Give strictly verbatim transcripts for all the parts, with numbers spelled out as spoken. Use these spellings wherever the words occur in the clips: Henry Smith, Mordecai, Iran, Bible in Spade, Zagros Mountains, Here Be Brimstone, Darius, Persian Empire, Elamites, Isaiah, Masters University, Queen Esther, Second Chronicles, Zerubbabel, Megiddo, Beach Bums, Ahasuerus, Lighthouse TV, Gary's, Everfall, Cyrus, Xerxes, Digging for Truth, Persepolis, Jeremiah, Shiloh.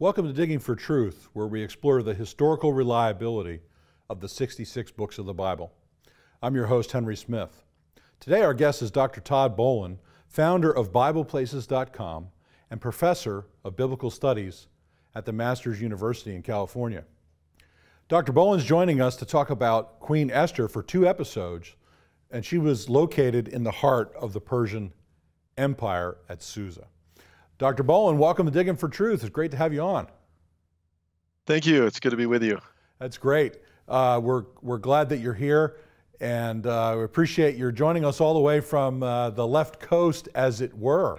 Welcome to Digging for Truth, where we explore the historical reliability of the sixty-six books of the Bible. I'm your host, Henry Smith. Today our guest is Doctor Todd Bolen, founder of Bible Places dot com and professor of biblical studies at the Masters University in California. Doctor Bolen's joining us to talk about Queen Esther for two episodes, and she was located in the heart of the Persian Empire at Susa. Doctor Bolen, welcome to Digging for Truth. It's great to have you on. Thank you. It's good to be with you. That's great. Uh, we're, we're glad that you're here, and uh, we appreciate your joining us all the way from uh, the left coast, as it were.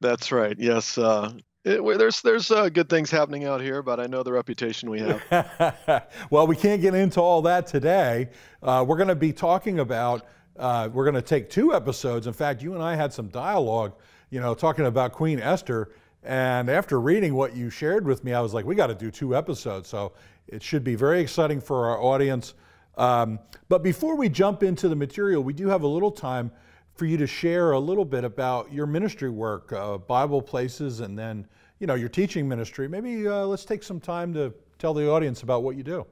That's right. Yes. Uh, it, there's there's uh, good things happening out here, but I know the reputation we have. Well, we can't get into all that today. Uh, we're going to be talking about, uh, we're going to take two episodes. In fact, you and I had some dialogue, you know, talking about Queen Esther. And after reading what you shared with me, I was like, we got to do two episodes. So it should be very exciting for our audience. Um, but before we jump into the material, we do have a little time for you to share a little bit about your ministry work, uh, Bible Places, and then, you know, your teaching ministry. Maybe uh, let's take some time to tell the audience about what you do.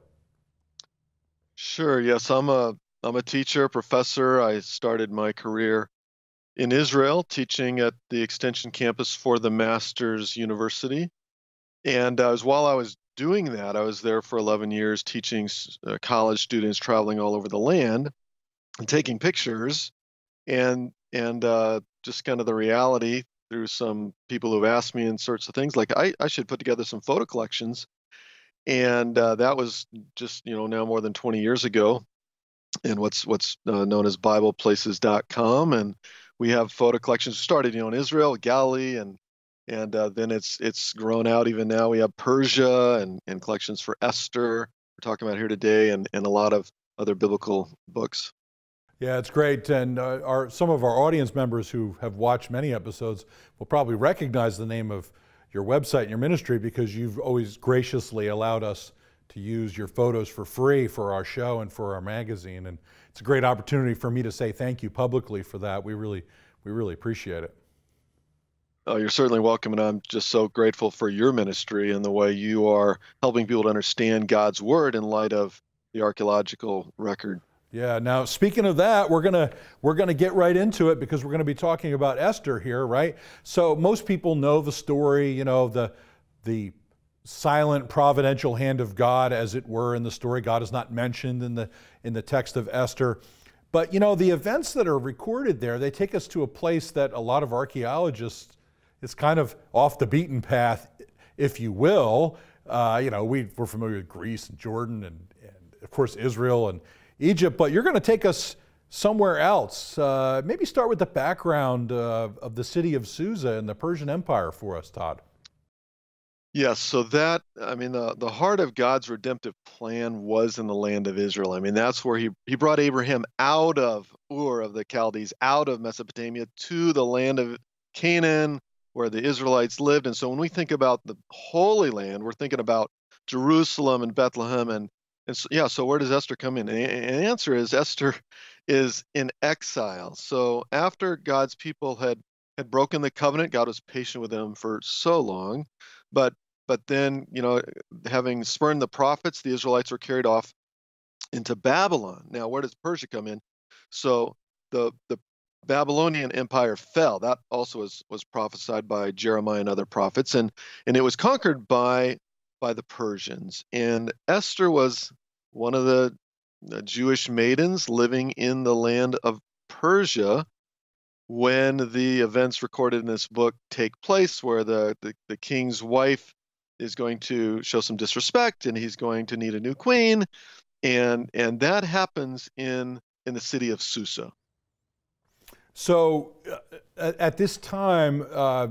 Sure. Yes, I'm a I'm a teacher, professor. I started my career in Israel, teaching at the Extension Campus for the Masters University, and uh, as while I was doing that, I was there for eleven years, teaching uh, college students traveling all over the land and taking pictures. And and uh, just kind of the reality through some people who've asked me and sorts of things, like I, I should put together some photo collections. And uh, that was just, you know, now more than twenty years ago, and what's what's uh, known as Bible Places dot com. And we have photo collections started, you know, in Israel, Galilee, and and uh, then it's it's grown out even now. We have Persia and, and collections for Esther we're talking about here today, and, and a lot of other biblical books. Yeah, it's great, and uh, our, some of our audience members who have watched many episodes will probably recognize the name of your website and your ministry, because you've always graciously allowed us to use your photos for free for our show and for our magazine, and it's a great opportunity for me to say thank you publicly for that. We really, we really appreciate it. Oh, you're certainly welcome, and I'm just so grateful for your ministry and the way you are helping people to understand God's Word in light of the archaeological record. Yeah, now speaking of that, we're gonna we're gonna get right into it, because we're gonna be talking about Esther here, right? So most people know the story, you know, the the silent providential hand of God, as it were, in the story. God is not mentioned in the in the text of Esther. But you know, the events that are recorded there, they take us to a place that a lot of archaeologists, it's kind of off the beaten path, if you will. Uh, you know, we, we're familiar with Greece and Jordan and, and of course Israel and Egypt, but you're going to take us somewhere else. Uh, maybe start with the background uh, of the city of Susa and the Persian Empire for us, Todd. Yes, so that, I mean, the, the heart of God's redemptive plan was in the land of Israel. I mean, that's where he, he brought Abraham out of Ur of the Chaldees, out of Mesopotamia, to the land of Canaan, where the Israelites lived. And so when we think about the Holy Land, we're thinking about Jerusalem and Bethlehem and And so, yeah, so where does Esther come in? And the answer is Esther is in exile. So after God's people had, had broken the covenant, God was patient with them for so long. But but then, you know, having spurned the prophets, the Israelites were carried off into Babylon. Now, where does Persia come in? So the the Babylonian Empire fell. That also was, was prophesied by Jeremiah and other prophets. And, and it was conquered by... by the Persians. And Esther was one of the, the Jewish maidens living in the land of Persia when the events recorded in this book take place, where the, the, the king's wife is going to show some disrespect and he's going to need a new queen. And, and that happens in, in the city of Susa. So uh, at this time, uh,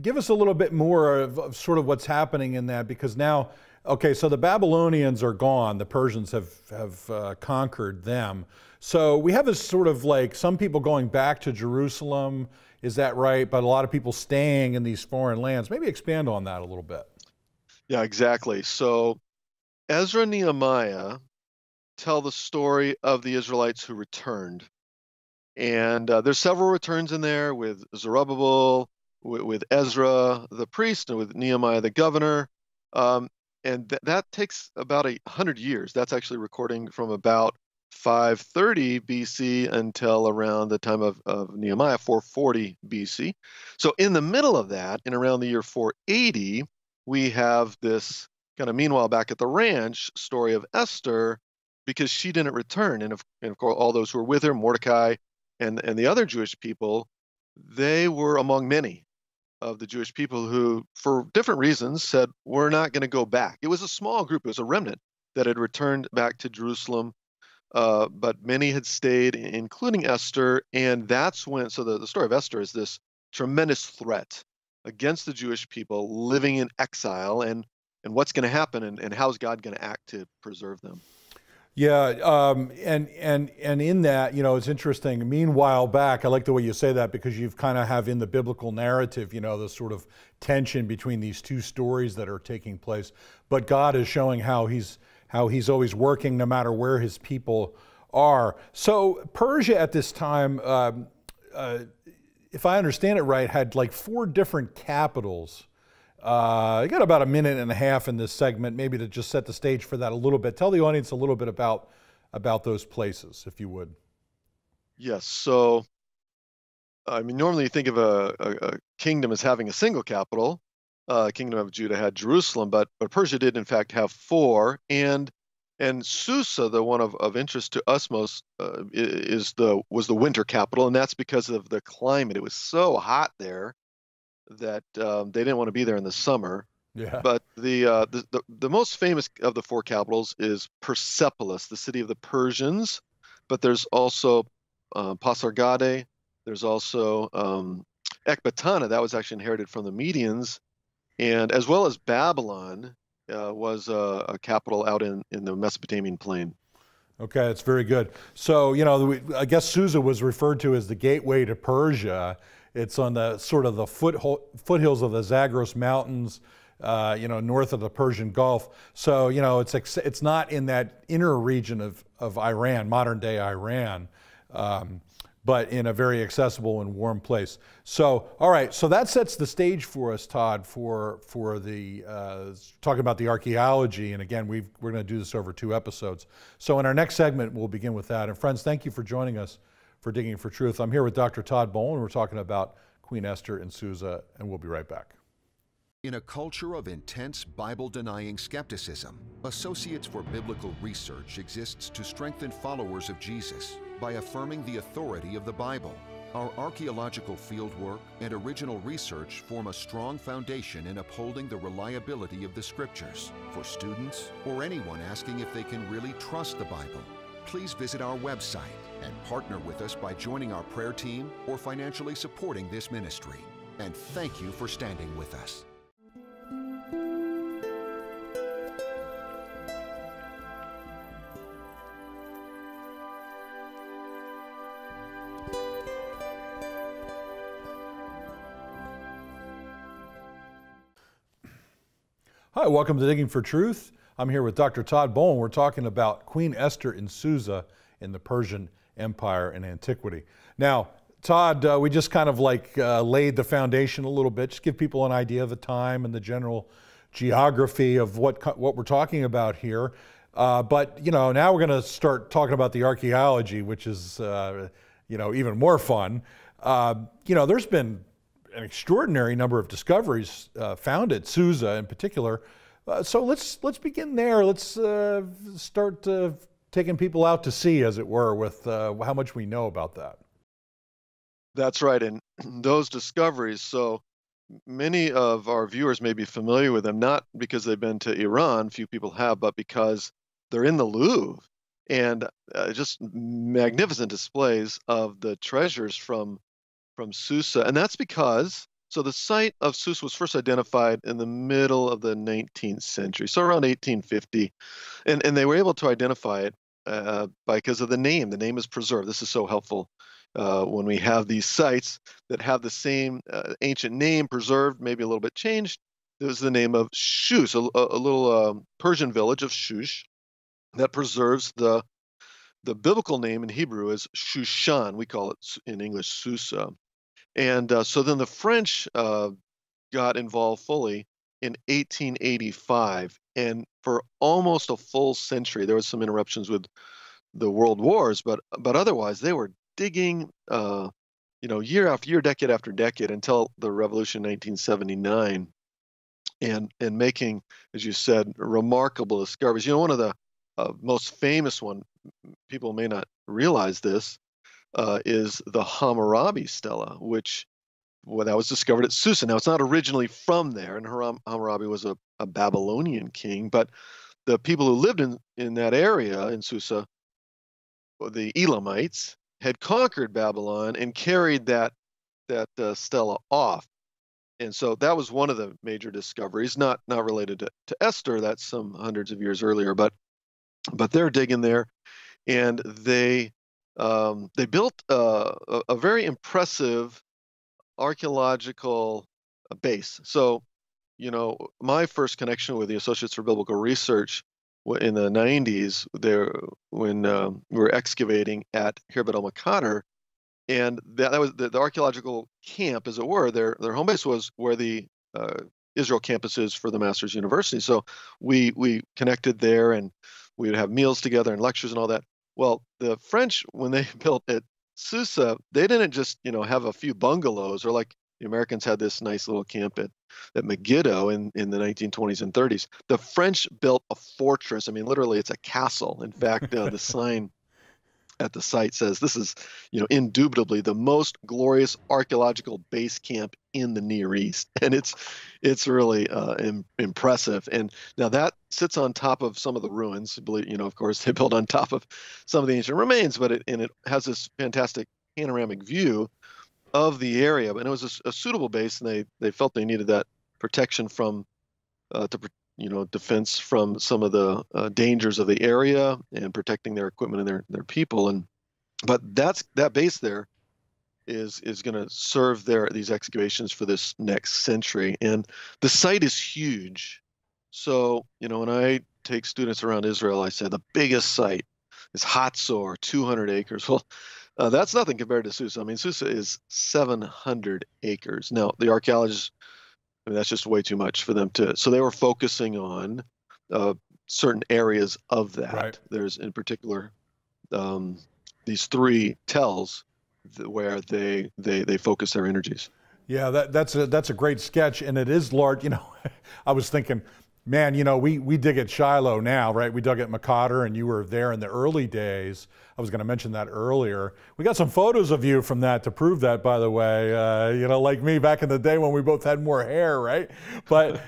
give us a little bit more of, of sort of what's happening in that, because now, okay, so the Babylonians are gone. The Persians have, have uh, conquered them. So we have this sort of like some people going back to Jerusalem, is that right? But a lot of people staying in these foreign lands. Maybe expand on that a little bit. Yeah, exactly. So Ezra and Nehemiah tell the story of the Israelites who returned. And uh, there's several returns in there with Zerubbabel, with, with Ezra the priest and with Nehemiah the governor. Um, and th that takes about a hundred years. That's actually recording from about five thirty B C until around the time of, of Nehemiah, four forty B C. So in the middle of that, in around the year four eighty, we have this kind of meanwhile back at the ranch story of Esther, because she didn't return. And of, and of course, all those who were with her, Mordecai and, and the other Jewish people, they were among many of the Jewish people who, for different reasons, said, we're not going to go back. It was a small group. It was a remnant that had returned back to Jerusalem. Uh, but many had stayed, including Esther, and that's when, so the, the story of Esther is this tremendous threat against the Jewish people living in exile, and, and what's going to happen, and, and how's God going to act to preserve them. Yeah, um, and, and, and in that, you know, it's interesting. Meanwhile back, I like the way you say that, because you've kind of have in the biblical narrative, you know, this sort of tension between these two stories that are taking place, but God is showing how he's how he's always working no matter where his people are. So Persia at this time, um, uh, if I understand it right, had like four different capitals. Uh, I got about a minute and a half in this segment, maybe to just set the stage for that a little bit. Tell the audience a little bit about, about those places, if you would. Yes, so, I mean, normally you think of a, a, a kingdom as having a single capital. Uh, Kingdom of Judah had Jerusalem, but but Persia did in fact have four, and and Susa, the one of, of interest to us most, uh, is the was the winter capital, and that's because of the climate. It was so hot there that um, they didn't want to be there in the summer. Yeah. But the, uh, the the the most famous of the four capitals is Persepolis, the city of the Persians. But there's also uh, Pasargadae. There's also um, Ecbatana, that was actually inherited from the Medians. And as well as Babylon uh, was a, a capital out in, in the Mesopotamian plain. Okay, that's very good. So, you know, we, I guess Susa was referred to as the gateway to Persia. It's on the sort of the foothills of the Zagros Mountains, uh, you know, north of the Persian Gulf. So, you know, it's, it's not in that inner region of, of Iran, modern day Iran. Um, but in a very accessible and warm place. So, all right, so that sets the stage for us, Todd, for, for the, uh, talking about the archaeology, and again, we've, we're gonna do this over two episodes. So in our next segment, we'll begin with that. And friends, thank you for joining us for Digging for Truth. I'm here with Doctor Todd Bolen. We're talking about Queen Esther and Susa, and we'll be right back. In a culture of intense Bible-denying skepticism, Associates for Biblical Research exists to strengthen followers of Jesus by affirming the authority of the Bible. Our archaeological fieldwork and original research form a strong foundation in upholding the reliability of the Scriptures for students or anyone asking if they can really trust the Bible. Please visit our website and partner with us by joining our prayer team or financially supporting this ministry. And thank you for standing with us. Hi, welcome to Digging for Truth. I'm here with Doctor Todd Bolen. We're talking about Queen Esther and Susa in the Persian Empire and antiquity. Now, Todd, uh, we just kind of like uh, laid the foundation a little bit. Just give people an idea of the time and the general geography of what, what we're talking about here. Uh, but, you know, now we're going to start talking about the archaeology, which is, uh, you know, even more fun. Uh, you know, there's been an extraordinary number of discoveries uh, found at Susa in particular. Uh, so let's let's begin there. Let's uh, start uh, taking people out to sea, as it were, with uh, how much we know about that. That's right, and those discoveries, so many of our viewers may be familiar with them, not because they've been to Iran, few people have, but because they're in the Louvre, and uh, just magnificent displays of the treasures from From Susa, and that's because, so the site of Susa was first identified in the middle of the nineteenth century, so around eighteen fifty, and and they were able to identify it uh, because of the name. The name is preserved. This is so helpful uh, when we have these sites that have the same uh, ancient name preserved, maybe a little bit changed. It was the name of Shus, a, a little um, Persian village of Shush that preserves the the biblical name in Hebrew as Shushan. We call it in English Susa. And uh, so then the French uh, got involved fully in eighteen eighty-five, and for almost a full century, there was some interruptions with the world wars, but but otherwise they were digging, uh, you know, year after year, decade after decade, until the revolution in nineteen seventy-nine, and and making, as you said, remarkable discoveries. You know, one of the uh, most famous one, people may not realize this, Uh, is the Hammurabi stela, which well, that was discovered at Susa. Now, it's not originally from there, and Haram, Hammurabi was a, a Babylonian king, but the people who lived in, in that area in Susa, the Elamites, had conquered Babylon and carried that, that uh, stela off. And so that was one of the major discoveries, not, not related to, to Esther. That's some hundreds of years earlier, but, but they're digging there, and they... Um, they built uh, a, a very impressive archaeological base. So, you know, my first connection with the Associates for Biblical Research in the nineties, there when um, we were excavating at Khirbet el-Maqatir, and that, that was the, the archaeological camp, as it were. Their their home base was where the uh, Israel campus is for the Masters University. So we we connected there, and we would have meals together and lectures and all that. Well, the French, when they built at Susa, they didn't just, you know, have a few bungalows, or like the Americans had this nice little camp at, at Megiddo in, in the nineteen twenties and thirties. The French built a fortress. I mean, literally, it's a castle. In fact, uh, the sign at the site says this is, you know, indubitably the most glorious archaeological base camp in the Near East. And it's it's really uh, im impressive. And now that sits on top of some of the ruins. Believe, you know, of course, they built on top of some of the ancient remains, but it, and it has this fantastic panoramic view of the area. And it was a, a suitable base, and they, they felt they needed that protection from, uh, to, you know, defense from some of the uh, dangers of the area, and protecting their equipment and their their people. And but that's that base there is is going to serve their these excavations for this next century. And the site is huge. So, you know, when I take students around Israel, I say the biggest site is Hazor, two hundred acres. Well, uh, that's nothing compared to Susa. I mean, Susa is seven hundred acres. Now, the archaeologists, I mean, that's just way too much for them to. So they were focusing on uh, certain areas of that. Right. There's, in particular, um, these three tells th where they they they focus their energies. Yeah, that, that's a, that's a great sketch, and it is large. You know, I was thinking, man, you know, we we dig at Shiloh now, right? We dug at Maqatir, and you were there in the early days. I was going to mention that earlier. We got some photos of you from that to prove that, by the way. Uh, you know, like me back in the day when we both had more hair, right? But,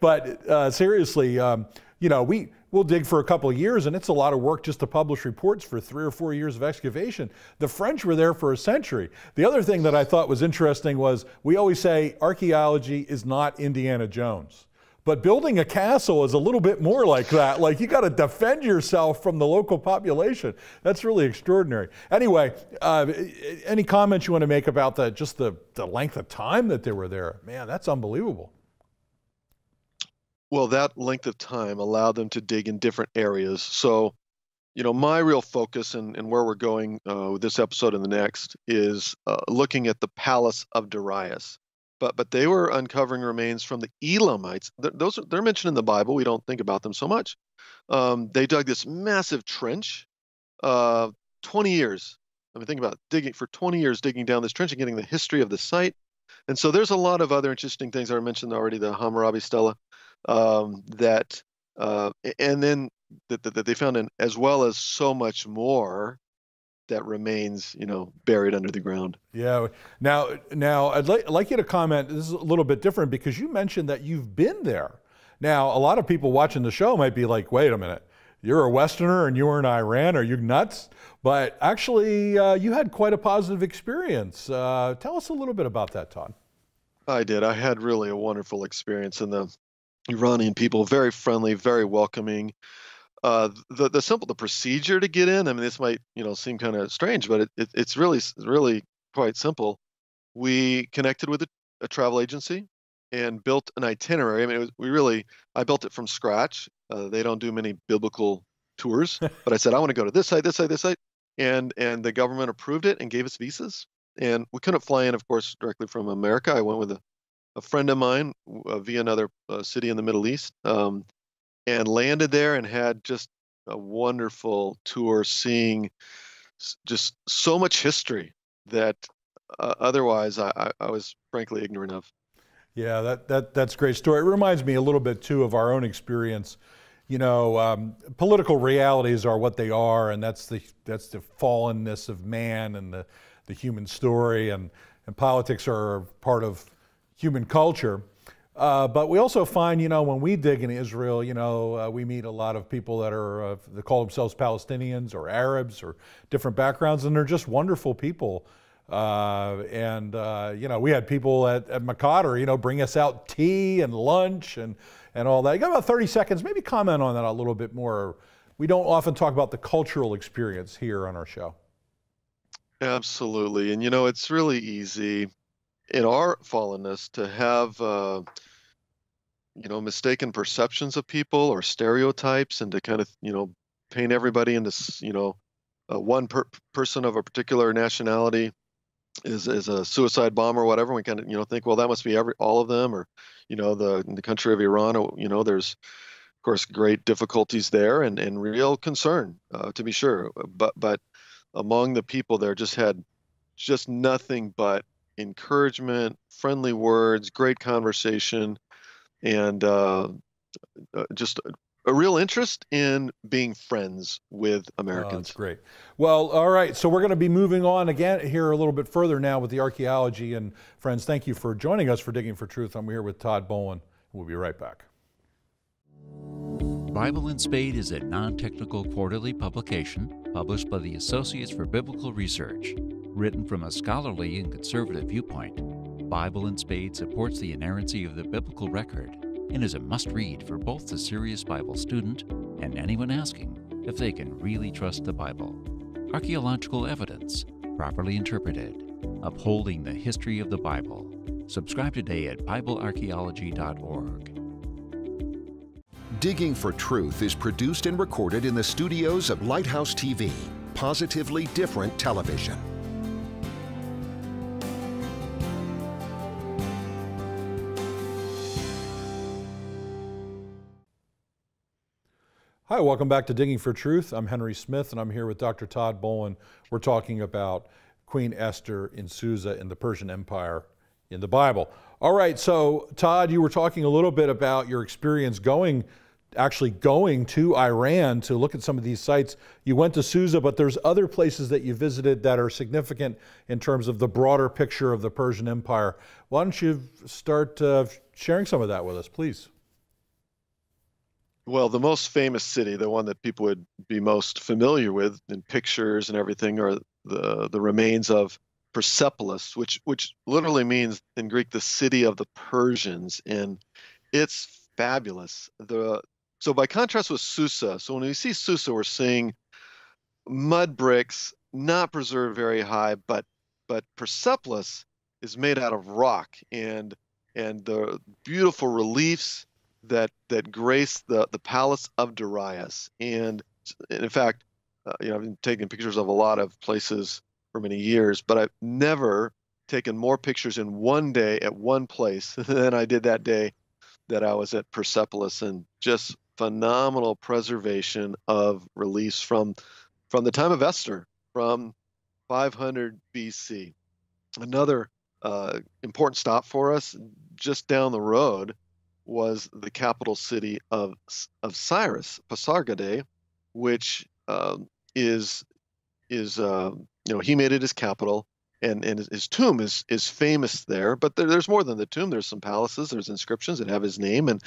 but uh, seriously, um, you know, we we'll dig for a couple of years, and it's a lot of work just to publish reports for three or four years of excavation. The French were there for a century. The other thing that I thought was interesting was we always say archaeology is not Indiana Jones. But building a castle is a little bit more like that. Like, you got to defend yourself from the local population. That's really extraordinary. Anyway, uh, any comments you want to make about the, just the, the length of time that they were there? Man, that's unbelievable. Well, that length of time allowed them to dig in different areas. So, you know, my real focus and, and where we're going uh, with this episode and the next is uh, looking at the Palace of Darius. But but they were uncovering remains from the Elamites. Th those are, they're mentioned in the Bible. We don't think about them so much. Um, they dug this massive trench, uh, twenty years. I mean, think about it, digging for twenty years, digging down this trench and getting the history of the site. And so there's a lot of other interesting things. I mentioned already the Hammurabi stela um, that uh, and then that, that, that they found, in, as well as so much more that remains, you know, buried under the ground. Yeah. Now, now I'd like, I'd like you to comment. This is a little bit different because you mentioned that you've been there. Now, a lot of people watching the show might be like, wait a minute, you're a Westerner and you were in Iran. Are you nuts? But actually, uh, you had quite a positive experience. Uh, tell us a little bit about that, Todd. I did. I had really a wonderful experience, and the Iranian people, very friendly, very welcoming. Uh, the the simple the procedure to get in. I mean, this might you know seem kind of strange, but it, it it's really really quite simple. We connected with a, a travel agency and built an itinerary. I mean, it was, we really I built it from scratch. Uh, they don't do many biblical tours, but I said I want to go to this site, this site, this site, and and the government approved it and gave us visas. And we couldn't fly in, of course, directly from America. I went with a, a friend of mine uh, via another uh, city in the Middle East, um, and landed there and had just a wonderful tour, seeing just so much history that uh, otherwise I, I was frankly ignorant of. Yeah, that, that, that's a great story. It reminds me a little bit, too, of our own experience. You know, um, political realities are what they are, and that's the, that's the fallenness of man and the, the human story, and, and politics are part of human culture. Uh, but we also find, you know, when we dig in Israel, you know, uh, we meet a lot of people that are, uh, they call themselves Palestinians or Arabs or different backgrounds, and they're just wonderful people. Uh, and, uh, you know, we had people at, at Maqatir, you know, bring us out tea and lunch and, and all that. You got about thirty seconds, maybe comment on that a little bit more. We don't often talk about the cultural experience here on our show. Absolutely. And, you know, it's really easy in our fallenness to have, uh, you know, mistaken perceptions of people or stereotypes, and to kind of, you know, paint everybody into, you know, uh, one per person of a particular nationality is is a suicide bomber or whatever. We kind of, you know, think, well, that must be every all of them, or, you know, the in the country of Iran, or, you know, there's of course great difficulties there and and real concern, uh, to be sure, but but among the people there just had just nothing but encouragement, friendly words, great conversation, and uh, just a real interest in being friends with Americans. Oh, that's great. Well, all right, so we're going to be moving on again here a little bit further now with the archaeology. And friends, thank you for joining us for Digging for Truth. I'm here with Todd Bolen. We'll be right back. Bible in Spade is a non-technical quarterly publication published by the Associates for Biblical Research. Written from a scholarly and conservative viewpoint, Bible in Spade supports the inerrancy of the biblical record and is a must-read for both the serious Bible student and anyone asking if they can really trust the Bible. Archaeological evidence, properly interpreted, upholding the history of the Bible. Subscribe today at Bible Archaeology dot org. Digging for Truth is produced and recorded in the studios of Lighthouse T V, positively different television. Hi, welcome back to Digging for Truth. I'm Henry Smith, and I'm here with Doctor Todd Bolen. We're talking about Queen Esther in Susa in the Persian Empire in the Bible. All right, so Todd, you were talking a little bit about your experience going, actually going to Iran to look at some of these sites. You went to Susa, but there's other places that you visited that are significant in terms of the broader picture of the Persian Empire. Why don't you start uh, sharing some of that with us, please? Well, the most famous city, the one that people would be most familiar with in pictures and everything, are the, the remains of Persepolis, which which literally means in Greek, the city of the Persians. And it's fabulous. The, so by contrast with Susa, so when we see Susa, we're seeing mud bricks, not preserved very high, but but Persepolis is made out of rock, and and the beautiful reliefs that that grace the the palace of Darius. And, and in fact, uh, you know, I've been taking pictures of a lot of places for many years, but I've never taken more pictures in one day at one place than I did that day that I was at Persepolis, and just phenomenal preservation of reliefs from from the time of Esther, from five hundred B C. Another uh, important stop for us just down the road was the capital city of of Cyrus, Pasargadae, which uh, is is uh, you know, he made it his capital, and and his, his tomb is is famous there. But there, there's more than the tomb. There's some palaces. There's inscriptions that have his name. And,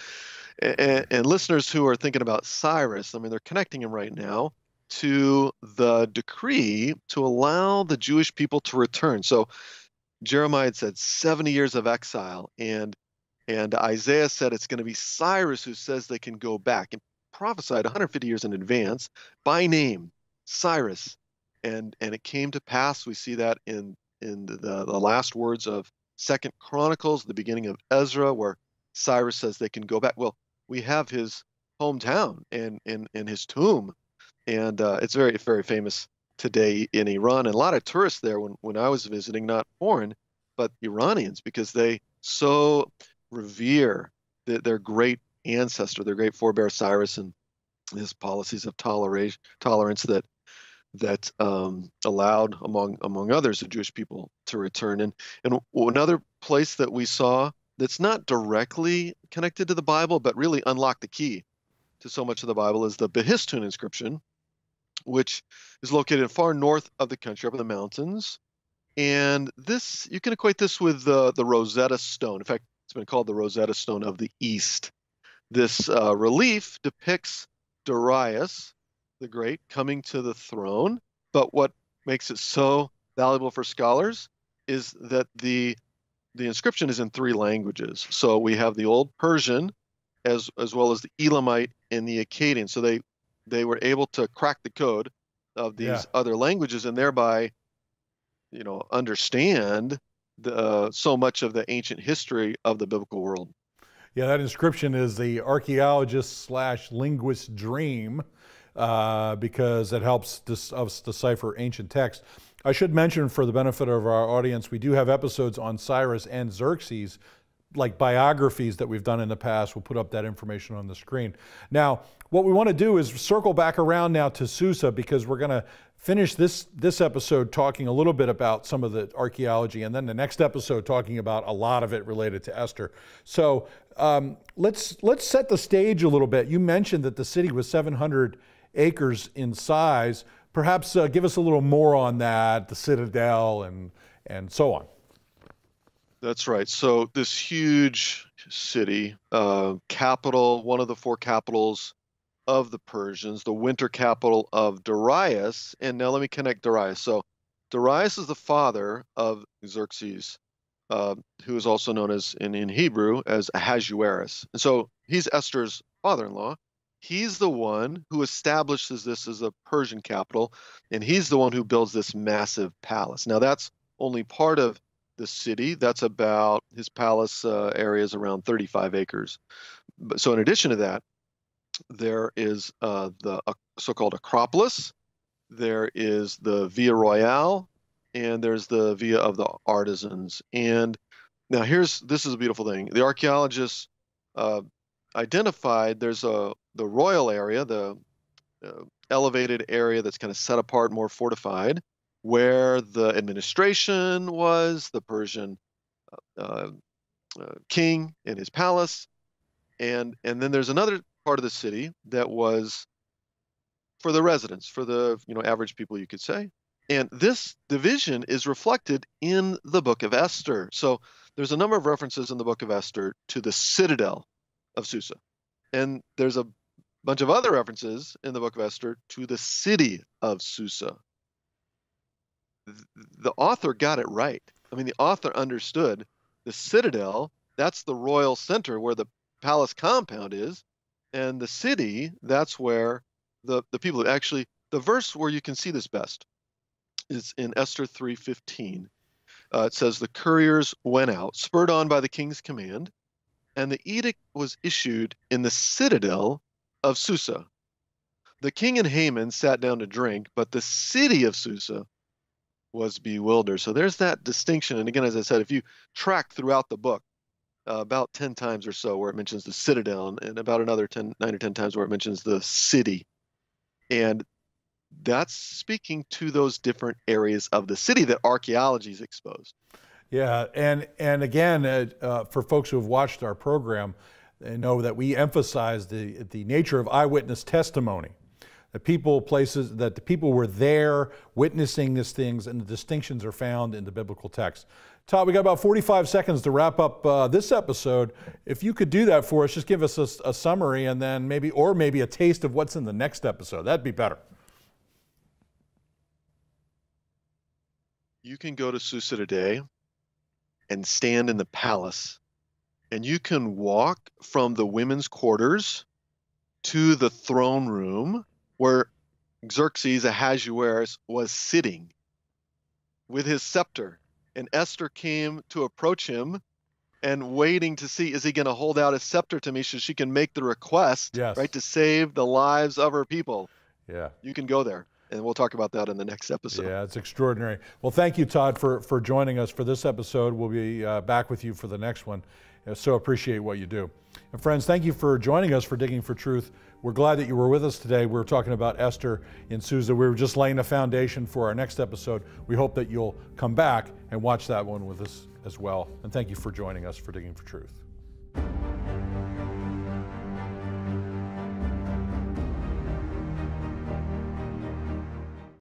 and and listeners who are thinking about Cyrus, I mean, they're connecting him right now to the decree to allow the Jewish people to return. So Jeremiah had said seventy years of exile, and And Isaiah said it's going to be Cyrus who says they can go back, and prophesied one hundred fifty years in advance by name, Cyrus. And and it came to pass. We see that in, in the, the last words of Second Chronicles, the beginning of Ezra, where Cyrus says they can go back. Well, we have his hometown and, and, and his tomb, and uh, it's very, very famous today in Iran. And a lot of tourists there when, when I was visiting, not foreign, but Iranians, because they so revere the, their great ancestor, their great forebear Cyrus, and his policies of tolerance, tolerance that that um, allowed, among among others, the Jewish people to return. And, and another place that we saw that's not directly connected to the Bible, but really unlocked the key to so much of the Bible, is the Behistun inscription, which is located far north of the country, up in the mountains. And this, you can equate this with the, the Rosetta Stone. In fact, it's been called the Rosetta Stone of the East. This uh, relief depicts Darius the Great coming to the throne. But what makes it so valuable for scholars is that the the inscription is in three languages. So we have the Old Persian, as as well as the Elamite and the Akkadian. So they they were able to crack the code of these yeah. other languages, and thereby, you know, understand the uh, so much of the ancient history of the biblical world. Yeah, that inscription is the archaeologist slash linguist dream, uh, because it helps dis us decipher ancient text. I should mention, for the benefit of our audience, we do have episodes on Cyrus and Xerxes, like biographies that we've done in the past. We'll put up that information on the screen. Now, what we want to do is circle back around now to Susa, because we're going to finish this, this episode talking a little bit about some of the archaeology, and then the next episode talking about a lot of it related to Esther. So um, let's, let's set the stage a little bit. You mentioned that the city was seven hundred acres in size. Perhaps uh, give us a little more on that, the citadel and, and so on. That's right. So this huge city, uh, capital, one of the four capitals of the Persians, the winter capital of Darius. And now let me connect Darius. So Darius is the father of Xerxes, uh, who is also known as, in, in Hebrew, as Ahasuerus. And so he's Esther's father-in-law. He's the one who establishes this as a Persian capital, and he's the one who builds this massive palace. Now that's only part of the city. That's about, his palace uh, area is around thirty-five acres. So in addition to that, there is uh, the uh, so-called Acropolis, there is the Via Royale, and there's the Via of the Artisans. And now here's, this is a beautiful thing. The archaeologists uh, identified there's a the royal area, the uh, elevated area that's kind of set apart, more fortified, where the administration was, the Persian uh, uh, king and his palace. And, and then there's another part of the city that was for the residents, for the you know average people, you could say. And this division is reflected in the Book of Esther. So there's a number of references in the Book of Esther to the citadel of Susa. And there's a bunch of other references in the Book of Esther to the city of Susa. The author got it right. I mean, the author understood the citadel, that's the royal center where the palace compound is, and the city, that's where the, the people, actually, the verse where you can see this best is in Esther three fifteen. Uh, it says, the couriers went out, spurred on by the king's command, and the edict was issued in the citadel of Susa. The king and Haman sat down to drink, but the city of Susa was bewildered. So there's that distinction. And again, as I said, if you track throughout the book, uh, about ten times or so where it mentions the citadel, and about another ten, nine or ten times where it mentions the city. And that's speaking to those different areas of the city that archaeology's exposed. Yeah. And, and again, uh, uh, for folks who have watched our program, they know that we emphasize the, the nature of eyewitness testimony. The people, places, that the people were there witnessing these things, and the distinctions are found in the biblical text. Todd, we got about forty-five seconds to wrap up uh, this episode. If you could do that for us, just give us a, a summary, and then maybe, or maybe a taste of what's in the next episode. That'd be better. You can go to Susa today and stand in the palace, and you can walk from the women's quarters to the throne room, where Xerxes Ahasuerus was sitting with his scepter. And Esther came to approach him and waiting to see, is he going to hold out his scepter to me so she can make the request, yes. right, to save the lives of her people? Yeah. You can go there. and we'll talk about that in the next episode. Yeah, it's extraordinary. Well, thank you, Todd, for, for joining us for this episode. We'll be uh, back with you for the next one. I so appreciate what you do. And friends, thank you for joining us for Digging for Truth. We're glad that you were with us today. We were talking about Esther in Susa. We were just laying a foundation for our next episode. We hope that you'll come back and watch that one with us as well. And thank you for joining us for Digging for Truth.